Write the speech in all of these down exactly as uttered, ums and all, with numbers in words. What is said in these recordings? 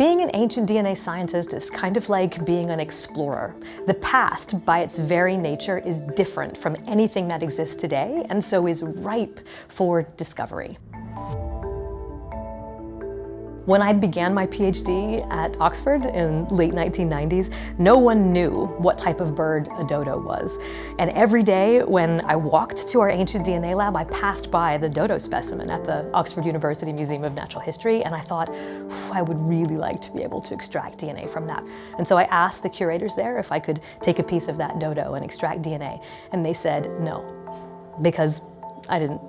Being an ancient D N A scientist is kind of like being an explorer. The past, by its very nature, is different from anything that exists today, and so is ripe for discovery. When I began my PhD at Oxford in late nineteen nineties, no one knew what type of bird a dodo was. And every day when I walked to our ancient D N A lab, I passed by the dodo specimen at the Oxford University Museum of Natural History, and I thought, I would really like to be able to extract D N A from that. And so I asked the curators there if I could take a piece of that dodo and extract D N A, and they said no, because I didn't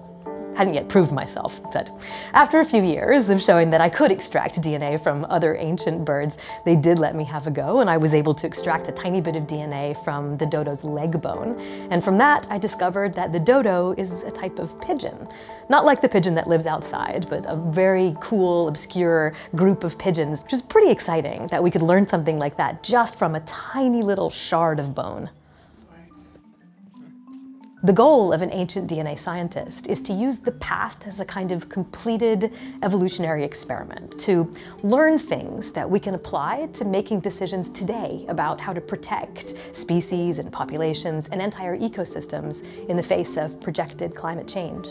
hadn't yet proved myself. But after a few years of showing that I could extract D N A from other ancient birds, they did let me have a go, and I was able to extract a tiny bit of D N A from the dodo's leg bone. And from that, I discovered that the dodo is a type of pigeon. Not like the pigeon that lives outside, but a very cool, obscure group of pigeons, which is pretty exciting that we could learn something like that just from a tiny little shard of bone. The goal of an ancient D N A scientist is to use the past as a kind of completed evolutionary experiment, to learn things that we can apply to making decisions today about how to protect species and populations and entire ecosystems in the face of projected climate change.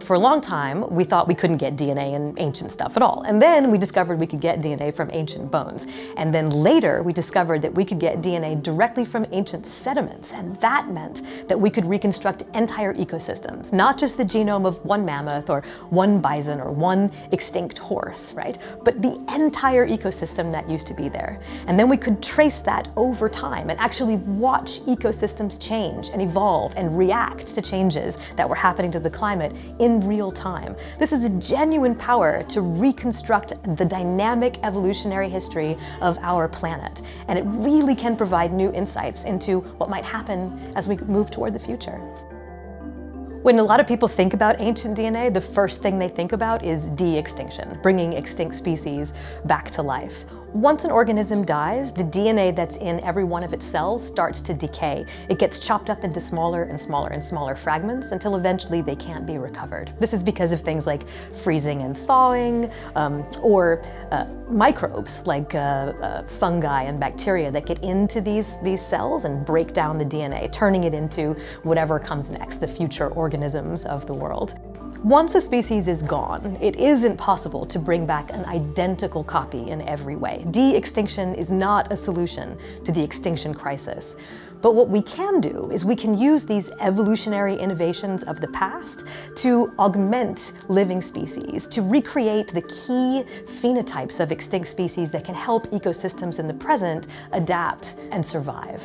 For a long time, we thought we couldn't get D N A in ancient stuff at all. And then we discovered we could get D N A from ancient bones. And then later, we discovered that we could get D N A directly from ancient sediments. And that meant that we could reconstruct entire ecosystems, not just the genome of one mammoth or one bison or one extinct horse, right? But the entire ecosystem that used to be there. And then we could trace that over time and actually watch ecosystems change and evolve and react to changes that were happening to the climate in real time. This is a genuine power to reconstruct the dynamic evolutionary history of our planet, and it really can provide new insights into what might happen as we move toward the future. When a lot of people think about ancient D N A, the first thing they think about is de-extinction, bringing extinct species back to life. Once an organism dies, the D N A that's in every one of its cells starts to decay. It gets chopped up into smaller and smaller and smaller fragments until eventually they can't be recovered. This is because of things like freezing and thawing, um, or uh, microbes like uh, uh, fungi and bacteria that get into these, these cells and break down the D N A, turning it into whatever comes next, the future organisms of the world. Once a species is gone, it isn't possible to bring back an identical copy in every way. De-extinction is not a solution to the extinction crisis. But what we can do is we can use these evolutionary innovations of the past to augment living species, to recreate the key phenotypes of extinct species that can help ecosystems in the present adapt and survive.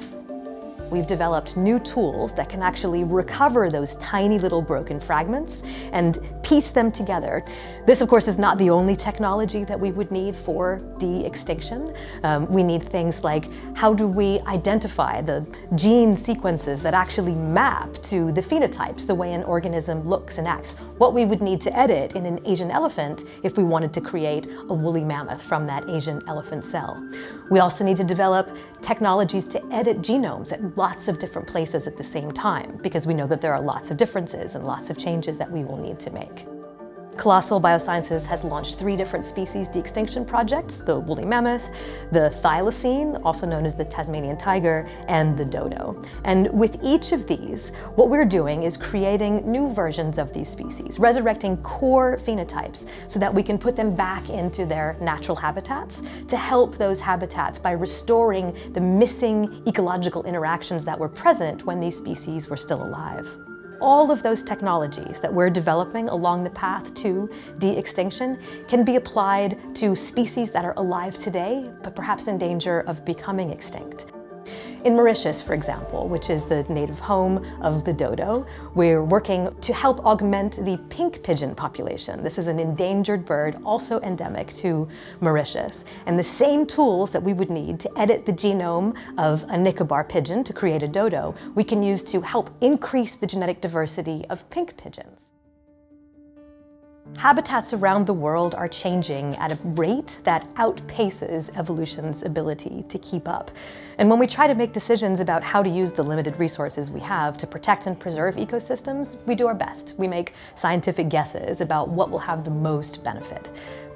We've developed new tools that can actually recover those tiny little broken fragments and piece them together. This, of course, is not the only technology that we would need for de-extinction. Um, we need things like, how do we identify the gene sequences that actually map to the phenotypes, the way an organism looks and acts? What we would need to edit in an Asian elephant if we wanted to create a woolly mammoth from that Asian elephant cell. We also need to develop technologies to edit genomes at lots of different places at the same time, because we know that there are lots of differences and lots of changes that we will need to make. Colossal Biosciences has launched three different species de-extinction projects: the woolly mammoth, the thylacine, also known as the Tasmanian tiger, and the dodo. And with each of these, what we're doing is creating new versions of these species, resurrecting core phenotypes so that we can put them back into their natural habitats to help those habitats by restoring the missing ecological interactions that were present when these species were still alive. All of those technologies that we're developing along the path to de-extinction can be applied to species that are alive today, but perhaps in danger of becoming extinct. In Mauritius, for example, which is the native home of the dodo, we're working to help augment the pink pigeon population. This is an endangered bird, also endemic to Mauritius. And the same tools that we would need to edit the genome of a Nicobar pigeon to create a dodo, we can use to help increase the genetic diversity of pink pigeons. Habitats around the world are changing at a rate that outpaces evolution's ability to keep up. And when we try to make decisions about how to use the limited resources we have to protect and preserve ecosystems, we do our best. We make scientific guesses about what will have the most benefit.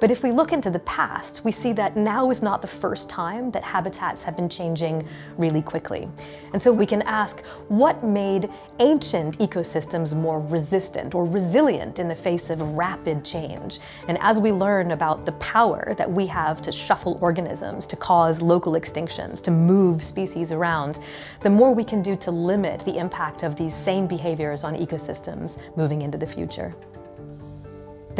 But if we look into the past, we see that now is not the first time that habitats have been changing really quickly. And so we can ask, what made ancient ecosystems more resistant or resilient in the face of rapid change? And as we learn about the power that we have to shuffle organisms, to cause local extinctions, to move species around, the more we can do to limit the impact of these same behaviors on ecosystems moving into the future.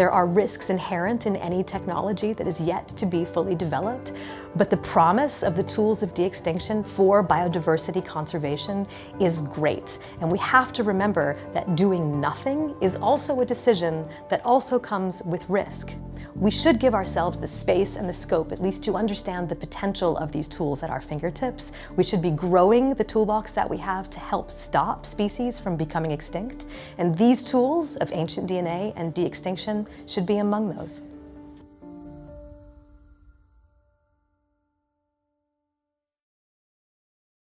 There are risks inherent in any technology that is yet to be fully developed, but the promise of the tools of de-extinction for biodiversity conservation is great. And we have to remember that doing nothing is also a decision that also comes with risk. We should give ourselves the space and the scope, at least to understand the potential of these tools at our fingertips. We should be growing the toolbox that we have to help stop species from becoming extinct. And these tools of ancient D N A and de-extinction should be among those.